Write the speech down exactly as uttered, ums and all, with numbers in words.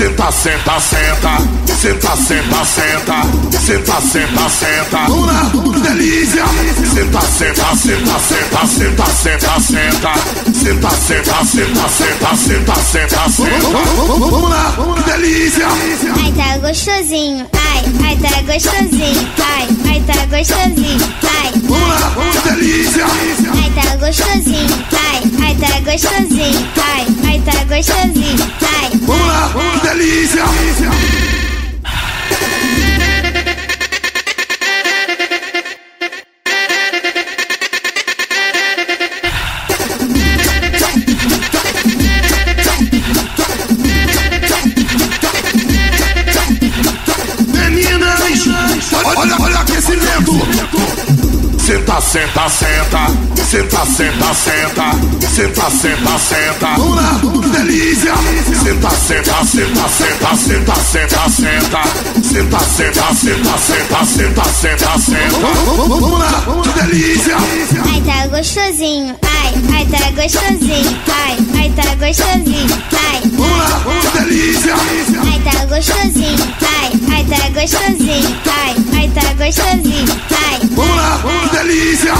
Senta, senta, senta, senta, senta, senta, senta, senta, senta. Luna, que delícia! Senta, senta, senta, senta, senta, senta, senta, senta, senta, senta, senta, senta, senta, senta. Luna, que delícia! Ai, tá gostosinho, ai, ai, tá gostosinho, ai, ai, tá gostosinho, ai. Luna, que delícia! Ai, tá gostosinho, ai, ai, tá gostosinho, ai, ai, tá gostosinho, ai. Luna, que delícia! Olha, olha o aquecimento. Senta, senta, senta, senta, senta, senta, senta, senta, senta. Luna, que delícia! Senta, senta, senta, senta, senta, senta, senta, senta, senta, senta, senta, senta, senta, senta. Luna, que delícia! Ai, tá gostosinho, ai, ai, tá gostosinho, ai, ai, tá gostosinho, ai. Luna, que delícia! Ai, tá gostosinho, ai, ai, tá gostosinho, ai, ai, tá gostosinho, ai. Vamos lá, que delícia!